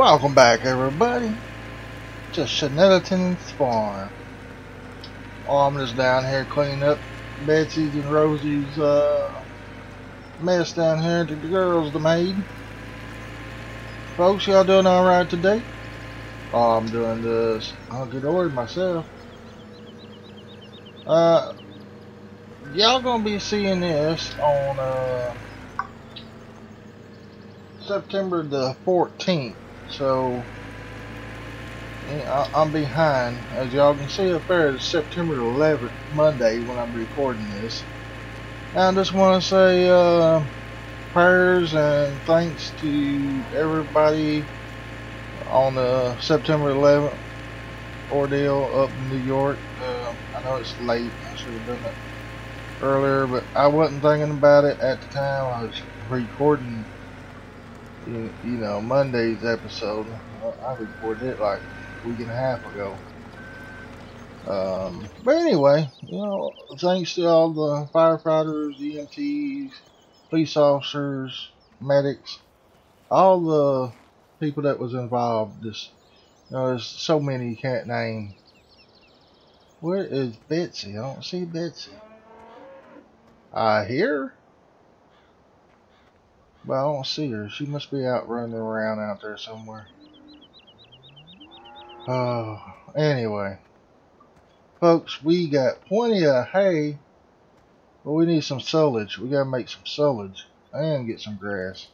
Welcome back, everybody, to Snettertons Farm. I'm just down here cleaning up Betsy's and Rosie's mess down here that the girls made. Folks, y'all doing alright today? I'm doing this hunky dory myself. Y'all gonna be seeing this on September the 14th. So I'm behind, as y'all can see up there. It's September 11th, Monday, when I'm recording this. I just want to say prayers and thanks to everybody on the September 11th ordeal up in New York. I know it's late. I should have done it earlier, but I wasn't thinking about it at the time I was recording. You know, Monday's episode, I recorded it like a week and a half ago. But anyway, you know, thanks to all the firefighters, EMTs, police officers, medics, all the people that was involved. Just, you know, there's so many you can't name. Where is Betsy? I don't see Betsy. I hear her, but I don't see her. She must be out running around out there somewhere. Anyway, folks, we got plenty of hay, but we need some silage. We gotta make some silage and get some grass.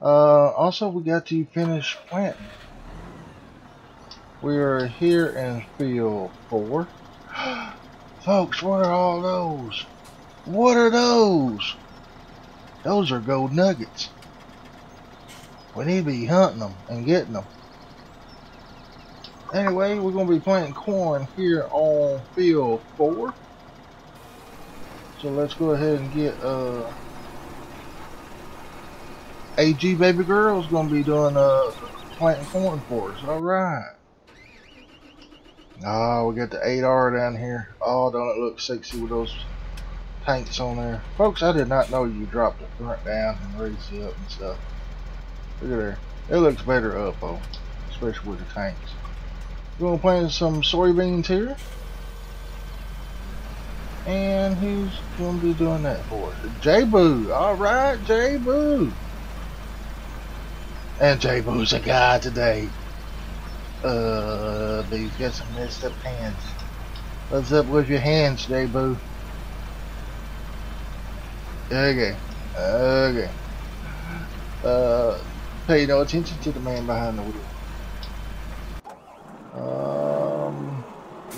Also, we got to finish planting. We are here in field 4. Folks, what are all those? What are those? Those are gold nuggets. We need to be hunting them and getting them. Anyway, we're going to be planting corn here on field 4. So let's go ahead and get AG Baby Girl's going to be doing planting corn for us. Alright. Oh, we got the 8R down here. Oh, don't it look sexy with those tanks on there. Folks, I did not know you dropped the front down and raised it up and stuff. Look at there. It looks better up, though, especially with the tanks. We're going to plant some soybeans here. And who's going to be doing that for us? J-Boo. Alright, J-Boo. And J-Boo's a guy today. He's got some messed up hands. What's up with your hands, J-Boo? Okay. Pay no attention to the man behind the wheel. I'm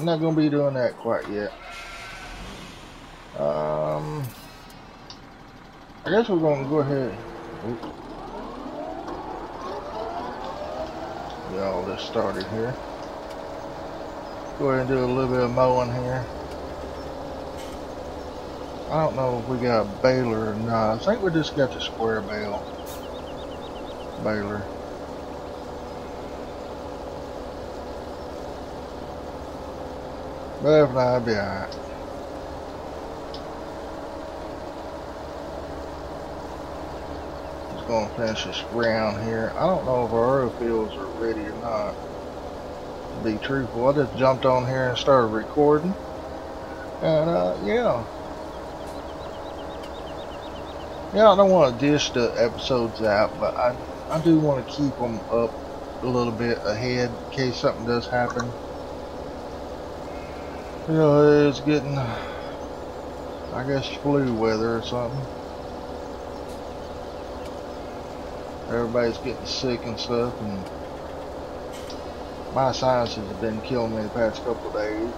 not gonna be doing that quite yet. I guess we're gonna go ahead. Oops. Get all this started here. Go ahead and do a little bit of mowing here. I don't know if we got a baler or not. I think we just got the square baler. But if not, I'll be alright. Just gonna finish this round here. I don't know if our oil fields are ready or not. To be truthful, I just jumped on here and started recording. And yeah. Yeah, I don't want to dish the episodes out, but I do want to keep them up a little bit ahead in case something does happen. You know, it's getting, I guess, flu weather or something. Everybody's getting sick and stuff, and my sinuses have been killing me the past couple of days.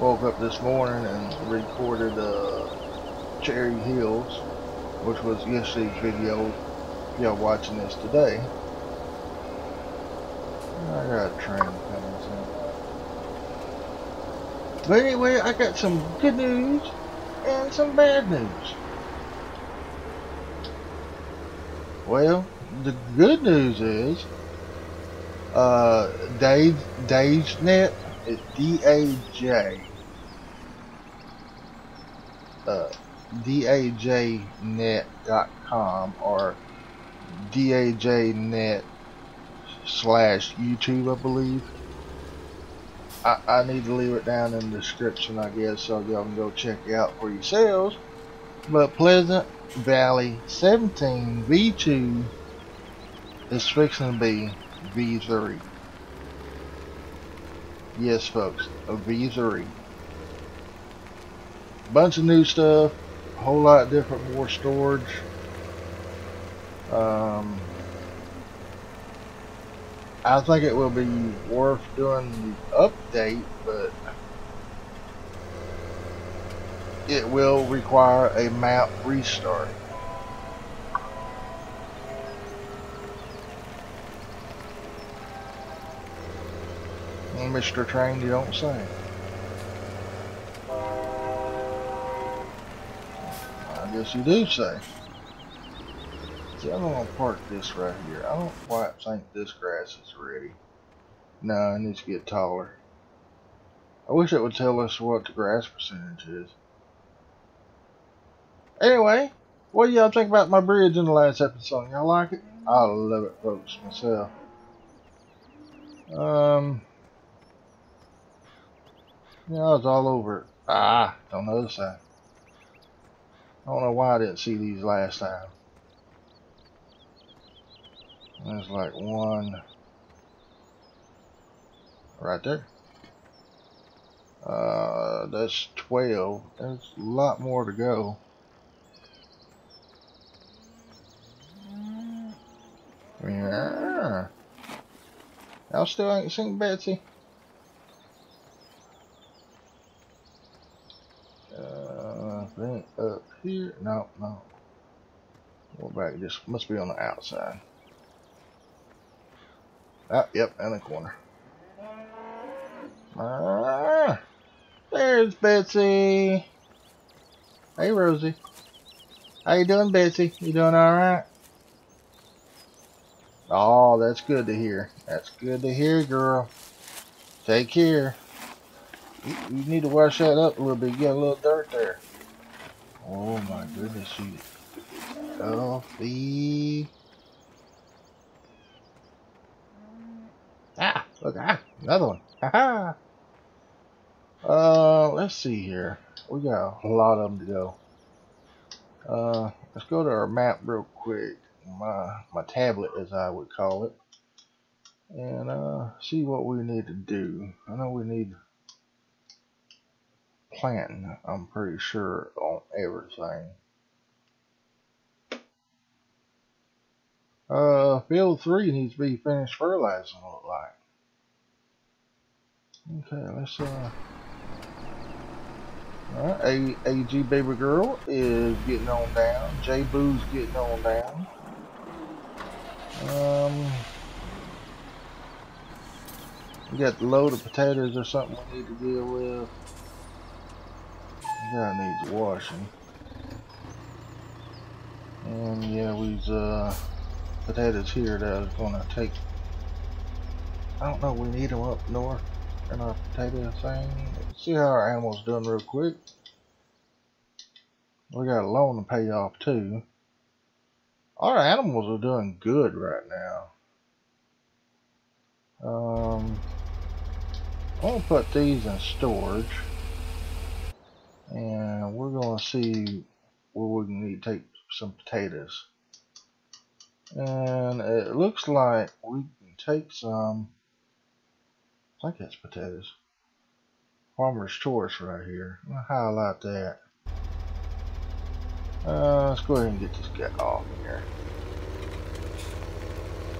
Woke up this morning and recorded Cherry Hills, which was yesterday's video. If y'all watching this today, I got a train coming soon. But anyway, I got some good news and some bad news. Well, the good news is Dave's Net is dajnet.com or dajnet.com/YouTube, I believe. I need to leave it down in the description, I guess, so y'all can go check it out for yourselves. But Pleasant Valley 17 V2 is fixing to be V3. Yes, folks, a V3. Bunch of new stuff, a whole lot different, more storage. I think it will be worth doing the update, but it will require a map restart. Mr. Train, you don't say. I guess you do say. See, I'm gonna park this right here. I don't quite think this grass is ready. No, it needs to get taller. I wish it would tell us what the grass percentage is. Anyway, what do y'all think about my bridge in the last episode? Y'all like it? I love it, folks, myself. Yeah, I was all over it. Ah, on the other side. I don't know why I didn't see these last time. There's like one right there. That's 12. There's a lot more to go. Yeah. I still ain't seen Betsy. Up here, no. Go back. This must be on the outside. Ah, yep, in the corner. Ah, there's Betsy. Hey, Rosie. How you doing, Betsy? You doing all right? Oh, that's good to hear. That's good to hear, girl. Take care. You need to wash that up a little bit. You got a little dirt there. Oh my goodness, you filthy. Ah, look, another one. Haha. Let's see here. We got a lot of them to go. Let's go to our map real quick. My tablet, as I would call it. And see what we need to do. I know we need planting, I'm pretty sure, on everything. Field 3 needs to be finished fertilizing, look like. Okay, let's alright, AG Baby Girl is getting on down. J Boo's getting on down. We got the load of potatoes or something we need to deal with. That needs washing. And yeah, we's potatoes here that I was gonna take. I don't know, we need them up north in our potato thing. Let's see how our animal's doing real quick. We got a loan to pay off too. Our animals are doing good right now. I'm gonna put these in storage. And we're going to see where we need to take some potatoes. And it looks like we can take some, I think that's potatoes. Farmer's Choice right here. I'm going to highlight that. Let's go ahead and get this guy off here.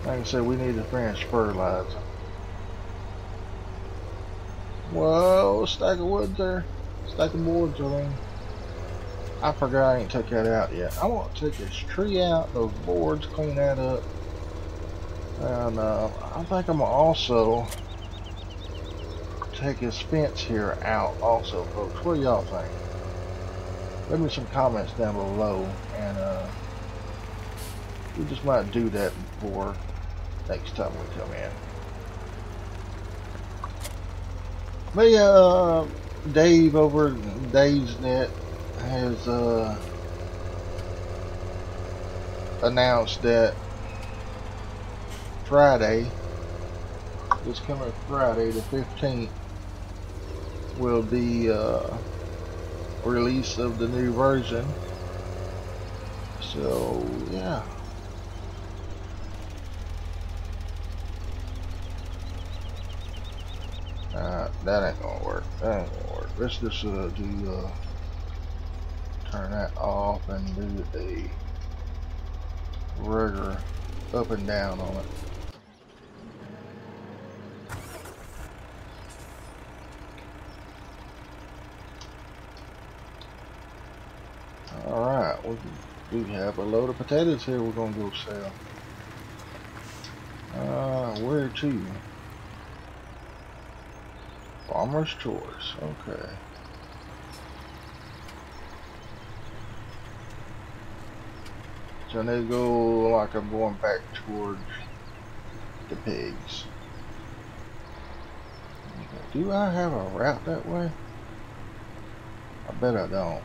Like I said, we need to finish fertilizing. Whoa, stack of wood there. Stack of boards, I mean. I forgot I ain't took that out yet. I want to take this tree out, those boards, clean that up. And I think I'm going to also take this fence here out also, folks. What do y'all think? Leave me some comments down below. And we just might do that before next time we come in. But yeah, Dave over at Dave's Net has announced that Friday, this coming Friday the 15th, will be release of the new version. So yeah. That ain't gonna work. Let's just do turn that off and do a regular up and down on it. Alright, we have a load of potatoes here we're gonna go sell. Where to? Farmer's Choice, okay. So I need to go like I'm going back towards the pigs. Do I have a route that way? I bet I don't.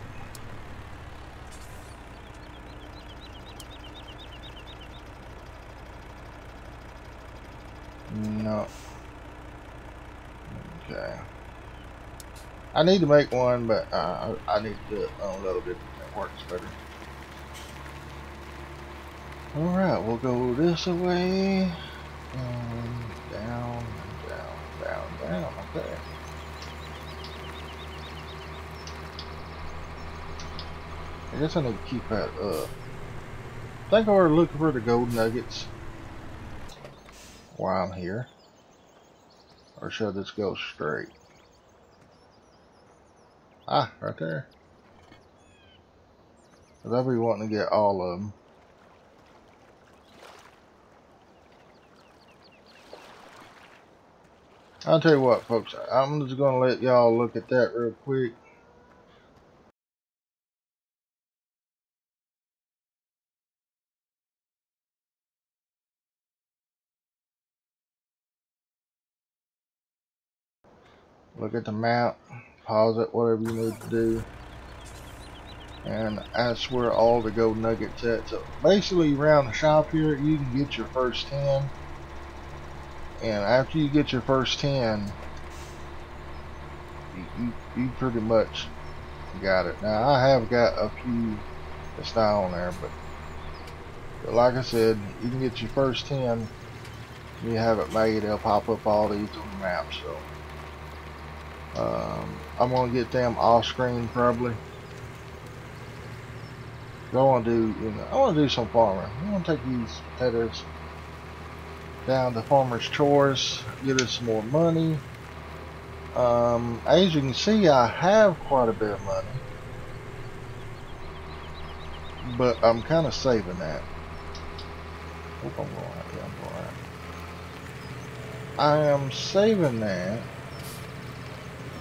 No. Okay. I need to make one, but I need to do it on a little bit. It works better. Alright, we'll go this way, and down, down, okay. I guess I need to keep that up. I think I ought to look for the gold nuggets while I'm here. Or should I just go straight? Ah, right there. Because I'll be wanting to get all of them. I'll tell you what, folks, I'm just going to let y'all look at that real quick. Look at the map, pause it, whatever you need to do. And that's where all the gold nuggets at. So basically around the shop here, you can get your first 10. And after you get your first 10, you pretty much got it. Now I have got a few that's not on there, but like I said, you can get your first 10. You have it made; they'll pop up all these on the map. So I'm gonna get them off screen probably. I want to do, you know, I want to do some farming. I'm gonna take these potatoes down to Farmer's Choice, get us some more money. As you can see, I have quite a bit of money, but I'm kind of saving that. Hope I'm alright. Yeah, I'm alright. I am saving that.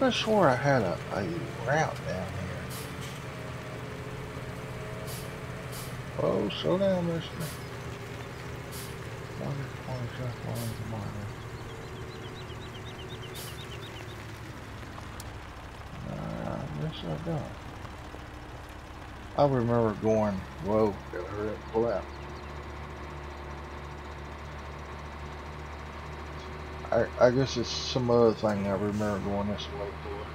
I swore I had a route down here. Oh, slow down, mister. Yes, I don't. I remember going, whoa, gotta hurry up, pull out. I guess it's some other thing I remember going this way for.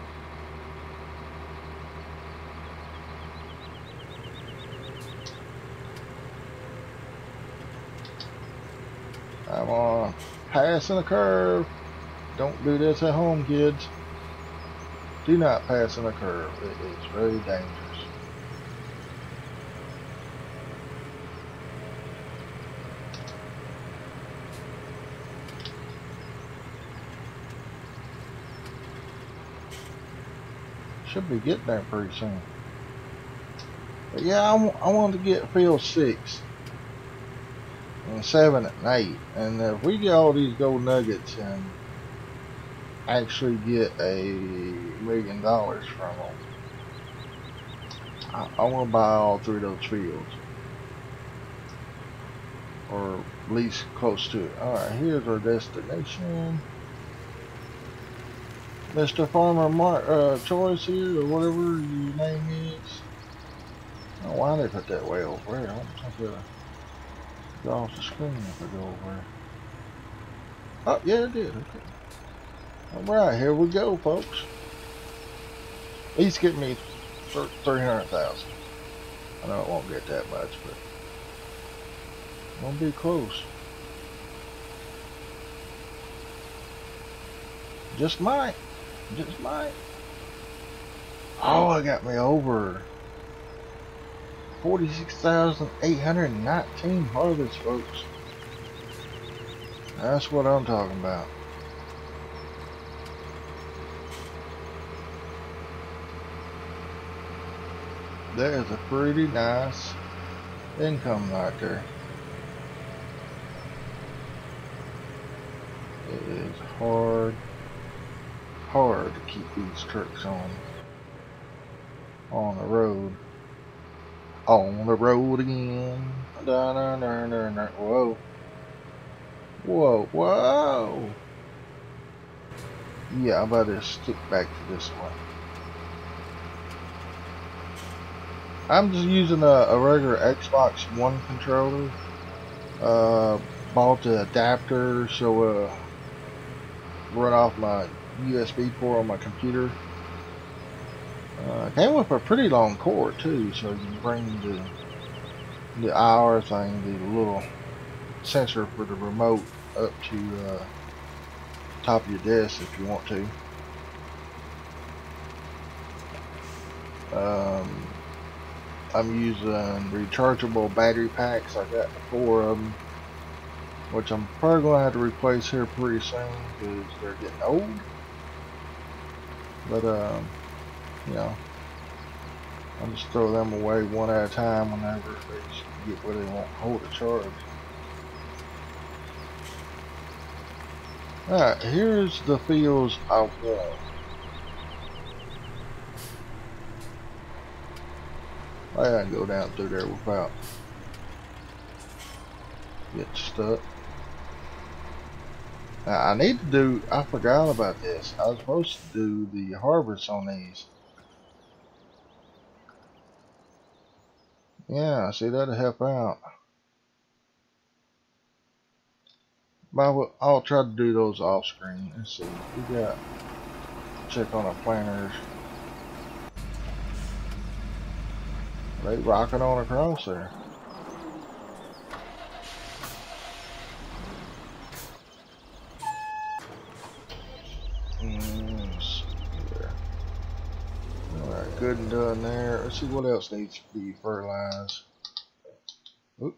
I'm on passing a curve. Don't do this at home, kids. Do not pass in a curve. It's very dangerous. Should be getting there pretty soon. But yeah, I wanted to get field 6. And 7 and 8, and if we get all these gold nuggets and actually get $1 million from them, I want to buy all 3 of those fields, or at least close to it. Alright, here's our destination. Mr. Farmer Choice here, or whatever your name is. I don't know why they put that way over there. I don't think they're off the screen if I go over. Oh, yeah, it did. Okay. Alright, here we go, folks. He's getting me 300,000. I know it won't get that much, but it won't be close. Just might. Just might. Oh, it got me over 46,819 harvests, folks. That's what I'm talking about. That is a pretty nice income right there. It is hard to keep these trucks on the road. On the road again. Da, da, da, da, da. Whoa. Whoa, whoa. Yeah, I'm about to stick back to this one. I'm just using a regular Xbox One controller. Bought the adapter, so run off my USB port on my computer. Came with a pretty long cord too, so you can bring the IR thing, the little sensor for the remote, up to top of your desk if you want to. I'm using rechargeable battery packs. I got 4 of them, which I'm probably going to have to replace here pretty soon because they're getting old. But you know, I'll just throw them away one at a time whenever they get where they won't hold a charge. Alright, here's the fields I want. I can go down through there without getting stuck. Now, I need to do, I forgot about this. I was supposed to do the harvest on these. Yeah, see, that'll help out. But I'll try to do those off screen. Let's see, we got, check on our planters. They rocking on across there. Alright, good and done there. Let's see what else needs to be fertilized. Oops.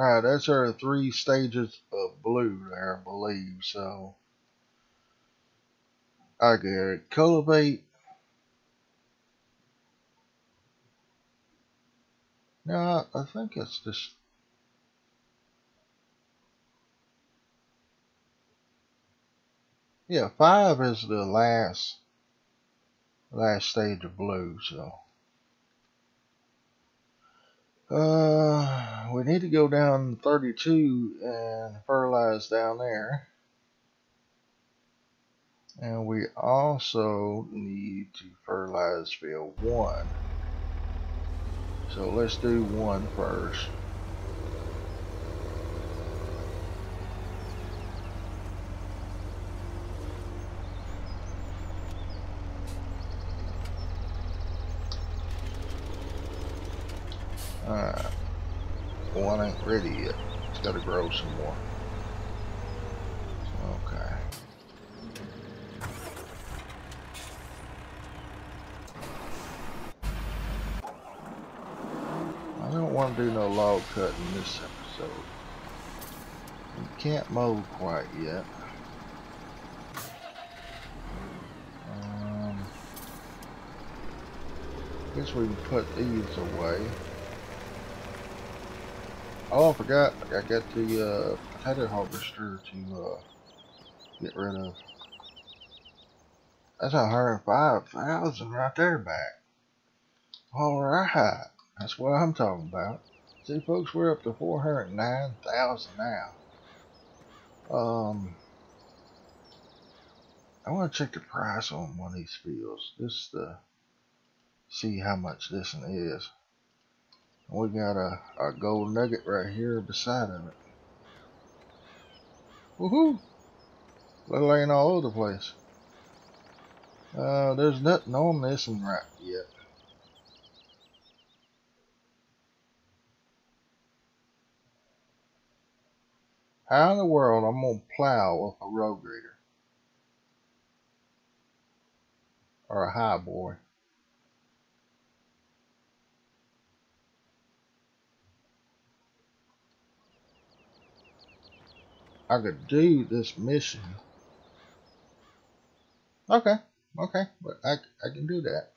Alright, that's our 3 stages of blue there, I believe. So, I could cultivate. No, I think it's just. Yeah, 5 is the last stage of blue, so. We need to go down 32 and fertilize down there. And we also need to fertilize field 1. So let's do 1 first. Alright, one ain't ready yet. It's got to grow some more. Okay. I don't want to do no log cutting this episode. We can't mow quite yet. I guess we can put these away. Oh, I forgot. I got the potato harvester to get rid of. That's 105,000 right there back. Alright. That's what I'm talking about. See, folks, we're up to 409,000 now. I want to check the price on one of these fields just to see how much this one is. We got a gold nugget right here beside of it. Woohoo! They're laying all over the place. There's nothing on this one right yet. How in the world I'm gonna plow with a row grader or a high boy? I could do this mission. Okay, but I can do that.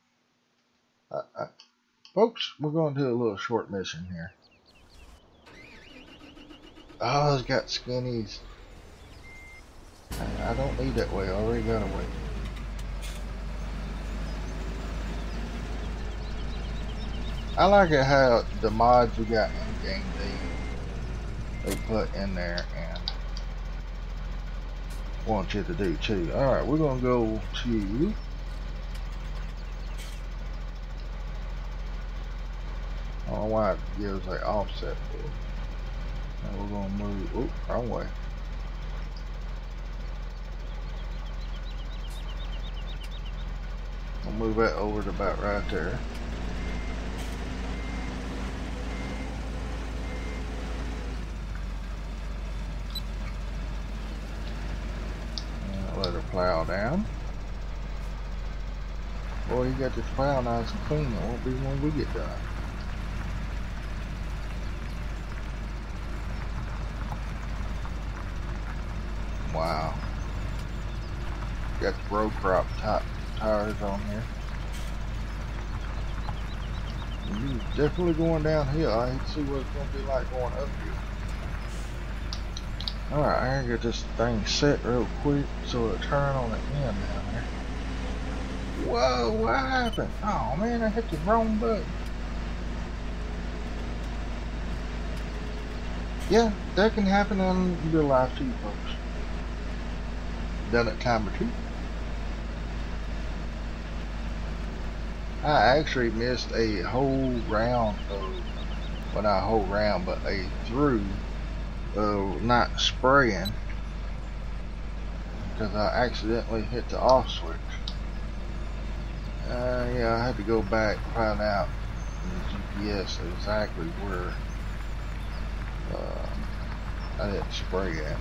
Folks, we're going to do a little short mission here. Oh, it's got skinnies. I don't need that way. I already got away. I like it how the mods we got in game they put in there and want you to do too. Alright, we're gonna go to I don't know why it gives like offset for it. Now we're going to move, oh, wrong way. I'll move that over to about right there. And I'll let her plow down. Boy, you got this plow nice and clean. It won't be when we get done. Wow, got the row crop top tires on here. You're definitely going downhill. I can see what it's going to be like going uphill. Alright, I gotta get this thing set real quick so it'll turn on the end down there. Whoa, what happened? Oh man, I hit the wrong button. Yeah, that can happen in real life too, folks. Done it time or two. I actually missed a whole round of, well, not a whole round, but a through of not spraying because I accidentally hit the off switch. Yeah, I had to go back and find out in the GPS exactly where I didn't spray at.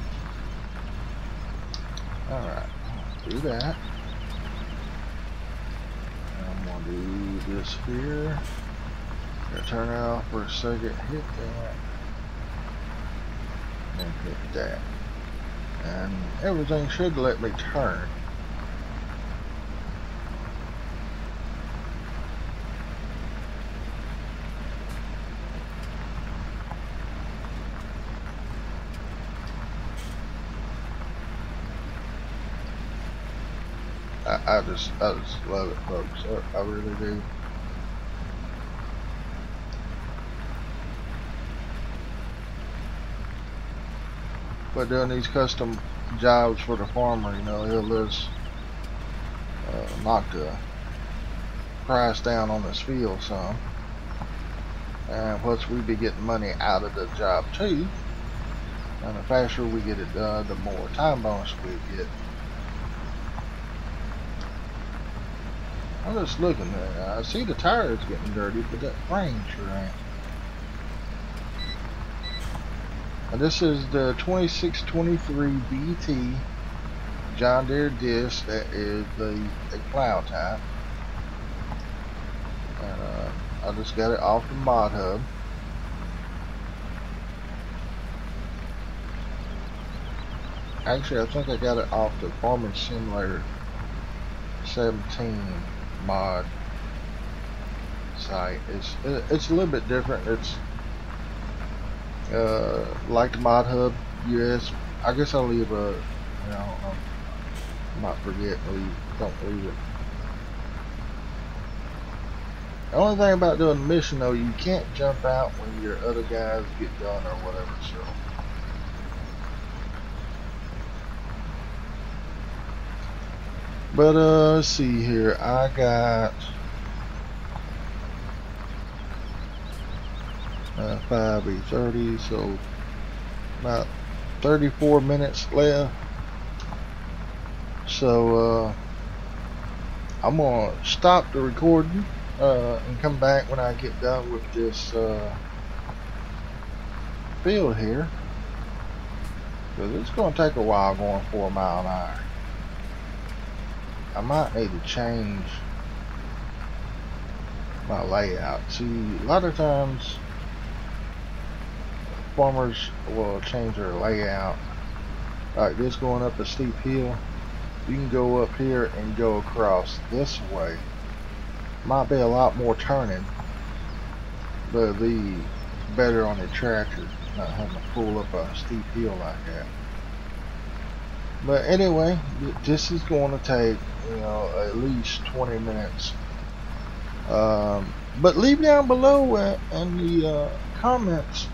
Alright, do that. I'm gonna do this here. Gonna turn it off for a second, hit that, and hit that. And everything should let me turn. I just love it, folks. I really do. But doing these custom jobs for the farmer, you know, he'll just knock the price down on his field some. And plus, we be getting money out of the job too. And the faster we get it done, the more time bonus we get. I'm just looking there. I see the tires getting dirty, but that frame sure ain't. And this is the 2623BT John Deere disc. That is a plow type. And I just got it off the Mod Hub. Actually, I think I got it off the Farming Simulator 17 mod site. It's a little bit different. It's like the Mod Hub US. I guess I'll leave a, you know, not forget, leave, don't leave it. The only thing about doing the mission though, you can't jump out when your other guys get done or whatever, so But let's see here. I got 5:30, so about 34 minutes left. So I'm gonna stop the recording and come back when I get done with this field here, because it's gonna take a while going 4 mph. I might need to change my layout. See, a lot of times farmers will change their layout. Like this going up a steep hill, you can go up here and go across this way. Might be a lot more turning, but it'll be better on the tractor, not having to pull up a steep hill like that. But anyway, this is going to take, you know, at least 20 minutes. But leave down below in the comments,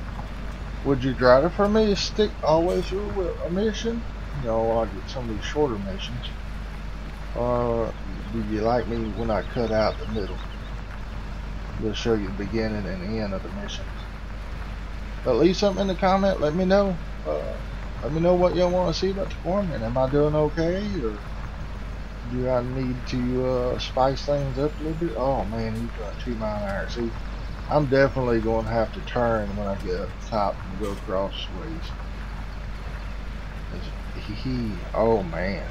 would you rather for me to stick always with a mission? You know, I'll get some of these shorter missions. Or do you like me when I cut out the middle? We'll show you the beginning and the end of the missions. But leave something in the comment. Let me know. Let me know what y'all want to see about the farming. Am I doing okay, or do I need to spice things up a little bit? Oh man, you got 2 mph. See, I'm definitely going to have to turn when I get up top and go crossways. Oh man,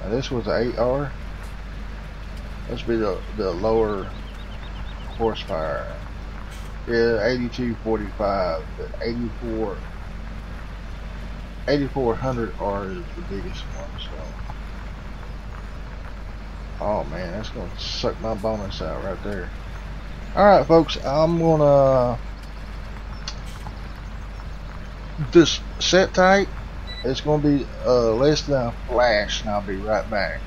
now, this was an 8R. This would be the lower horsepower. Yeah, 8245, but 8400R is the biggest one, so. Oh man, that's gonna suck my bonus out right there. Alright folks, I'm gonna just sit tight. It's gonna be less than a flash, and I'll be right back.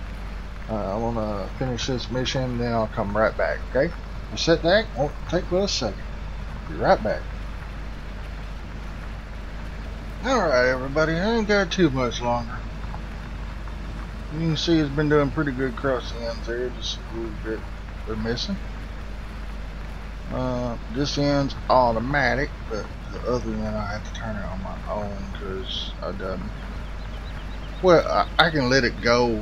I'm gonna finish this mission, then I'll come right back, okay? Sit back, won't take but a second. Be right back. Alright everybody, I ain't got too much longer. You can see it's been doing pretty good crossing ends there, just a little bit they're missing. This end's automatic, but the other end I have to turn it on my own because I done. Well, I can let it go,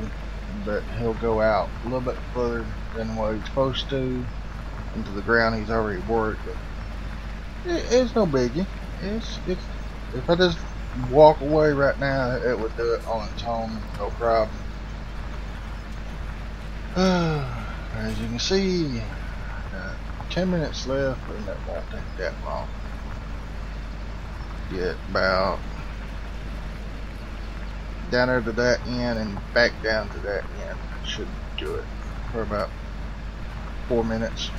but he'll go out a little bit further than what he's supposed to into the ground he's already worked. But it's no biggie. It's if I just walk away right now, it would do it on its own, no problem. As you can see, 10 minutes left, and that won't take that long. Get about down there to that end and back down to that end. Should do it for about 4 minutes.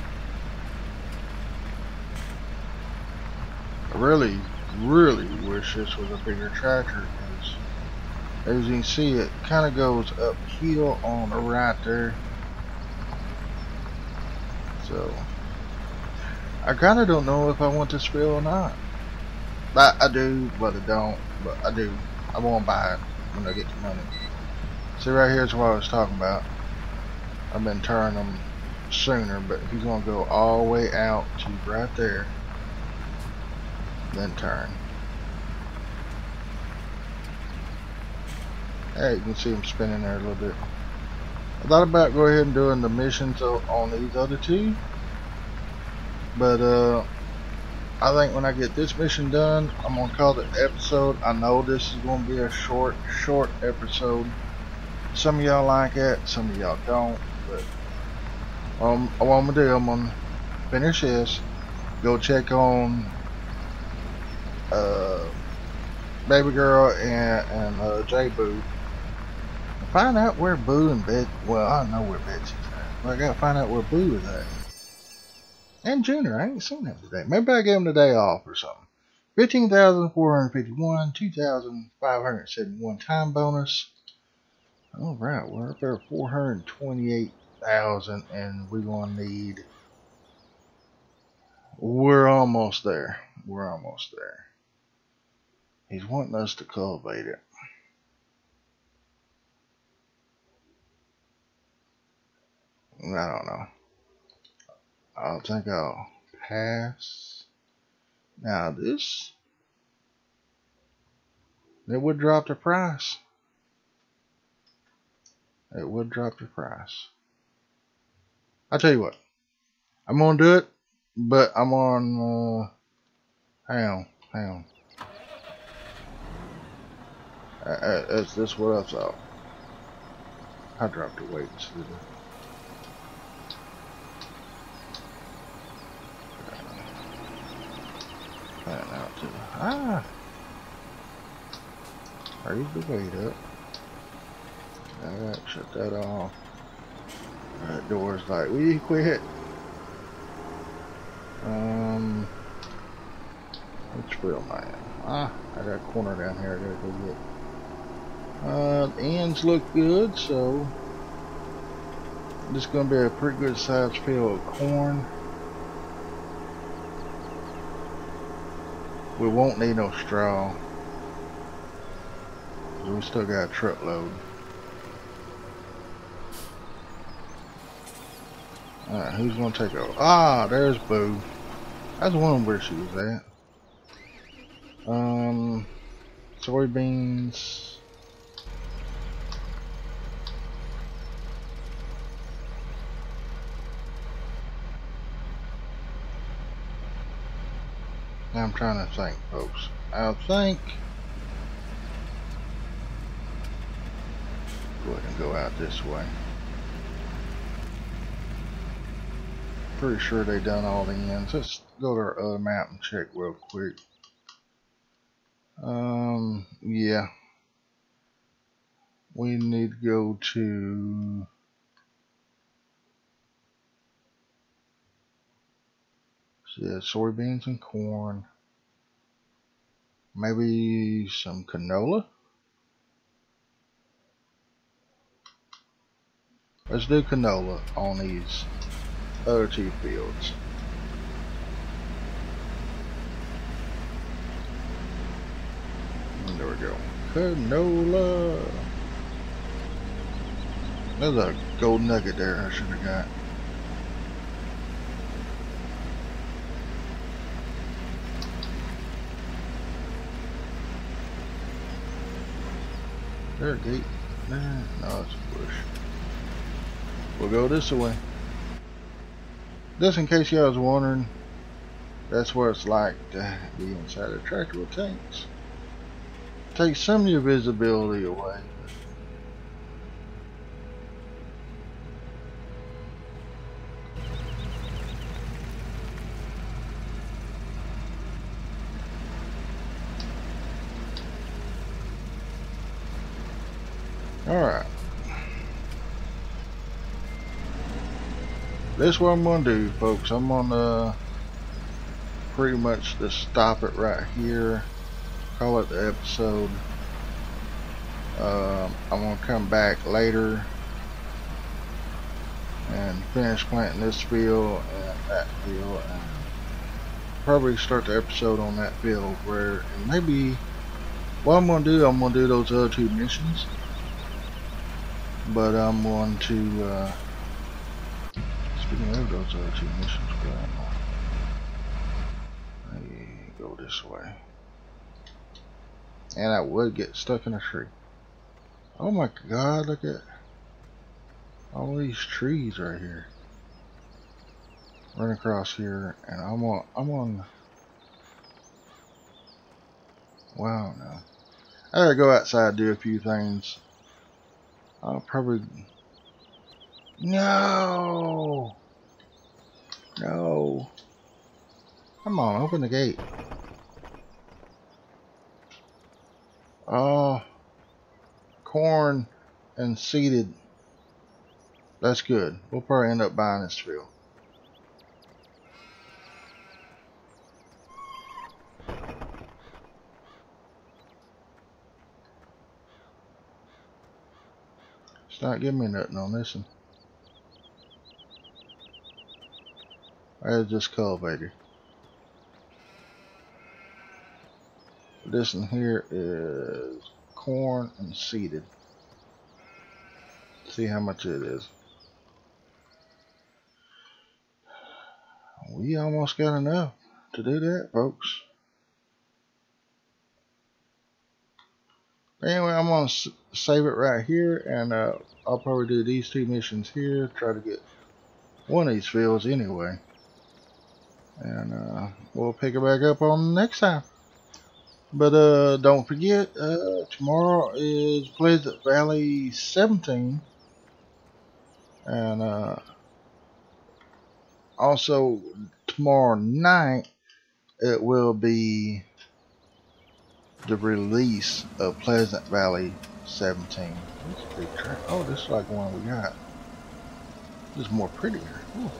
I really wish this was a bigger tractor, because as you can see it kind of goes uphill on the right there, so I kind of don't know if I want this field or not. But I do, but I don't, but I do. I won't buy it when I get the money. See, right here is what I was talking about. I've been turning them sooner, but he's gonna go all the way out to right there, then turn. Hey, you can see him spinning there a little bit. I thought about going ahead and doing the missions on these other two, but I think when I get this mission done, I'm gonna call the episode. I know this is gonna be a short episode. Some of y'all like it, some of y'all don't, but what I'm gonna do, I'm gonna finish this, go check on baby girl and Jay Boo, and find out where Boo and Betsy. Well, I know where Betsy's at, but I gotta find out where Boo is at. And Junior, I ain't seen him today. Maybe I gave him the day off or something. 15,451, 2,571 time bonus. All right, we're up there at 428,000, and we're gonna need. We're almost there. He's wanting us to cultivate it. I don't know. I think I'll pass. Now this, it would drop the price. It would drop the price. I'll tell you what. I'm going to do it, but I'm on, hang on. That's just what I thought. I dropped the weights, didn't I? Out to raise the weight up. Alright, shut that off. That door's like, we quit. It's real man. I got a corner down here I gotta go get. The ends look good, so this is gonna be a pretty good sized field of corn. We won't need no straw. We still got a truckload. Alright, who's gonna take over? There's Boo. That's one where she was at. Soybeans. I'm trying to think, folks. I think. Go ahead and go out this way. Pretty sure they done all the ends. Let's go to our other map and check real quick. Yeah. We need to go to. Yeah, soybeans and corn. Maybe some canola. Let's do canola on these other two fields. And there we go. Canola. There's a gold nugget there I should have got. There a gate? No, it's a bush. We'll go this way. Just in case y'all was wondering, that's what it's like to be inside a tractor with tanks. Takes some of your visibility away. Alright. This is what I'm going to do, folks. I'm going to pretty much just stop it right here. Call it the episode. I'm going to come back later and finish planting this field and that field. And probably start the episode on that field where maybe what I'm going to do those other two missions. But I'm going to, speaking of those other two missions, let me go this way. And I would get stuck in a tree. Oh my god, look at all these trees right here. Run across here, and I'm on. Wow, no. I gotta go outside, do a few things. I'll probably no. Come on, open the gate. Corn and seeded. That's good. We'll probably end up buying this field. Not giving me nothing on this one. I just cultivated. This one here is corn and seeded. See how much it is. We almost got enough to do that, folks. Anyway, I'm going to save it right here, and I'll probably do these two missions here, try to get one of these fields anyway. And we'll pick it back up on next time. But don't forget, tomorrow is Pleasant Valley 17. And also, tomorrow night, it will be the release of Pleasant Valley 17. This is a big track. Oh, this is like the one we got. This is more prettier. Ooh.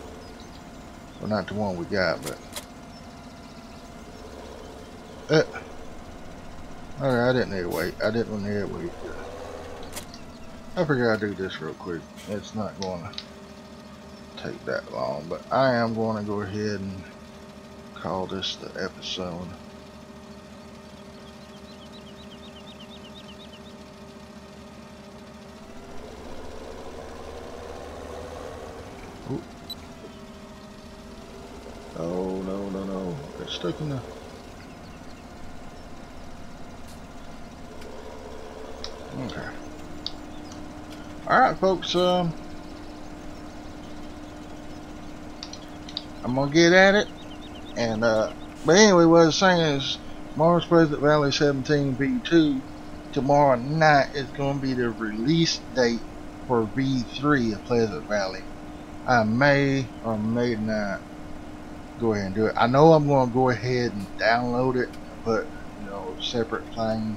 Well, not the one we got, but alright, I didn't need to wait. I didn't need to wait. I figured I'd do this real quick. It's not going to take that long, but I am going to go ahead and call this the episode. Ooh. Oh, no, no, no. It's stuck in the... Okay. Alright, folks. I'm going to get at it. And, but anyway, what I was saying is, tomorrow's Pleasant Valley 17 V2. Tomorrow night is going to be the release date for V3 of Pleasant Valley. I may or may not go ahead and do it. I know I'm going to go ahead and download it, but you know, separate thing,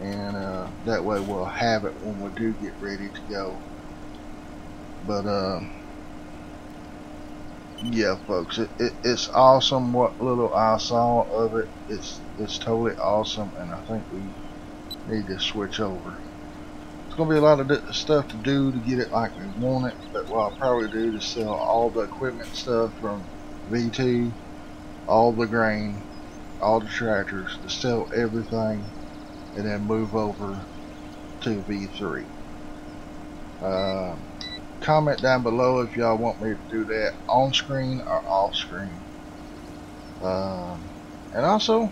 and that way we'll have it when we do get ready to go. But yeah, folks, it's awesome. What little I saw of it, it's totally awesome, and I think we need to switch over. Gonna be a lot of stuff to do to get it like we want it, but what I'll probably do is sell all the equipment stuff from V2, all the grain, all the tractors, to sell everything, and then move over to V3. Comment down below if y'all want me to do that on screen or off screen. And also,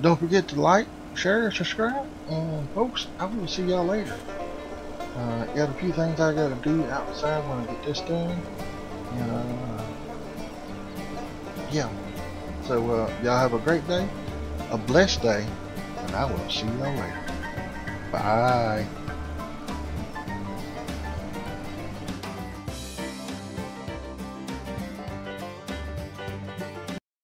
don't forget to like, share, subscribe, and folks, I will see y'all later. Got a few things I gotta do outside when I get this done. And yeah. So y'all have a great day, a blessed day, and I will see y'all later. Bye.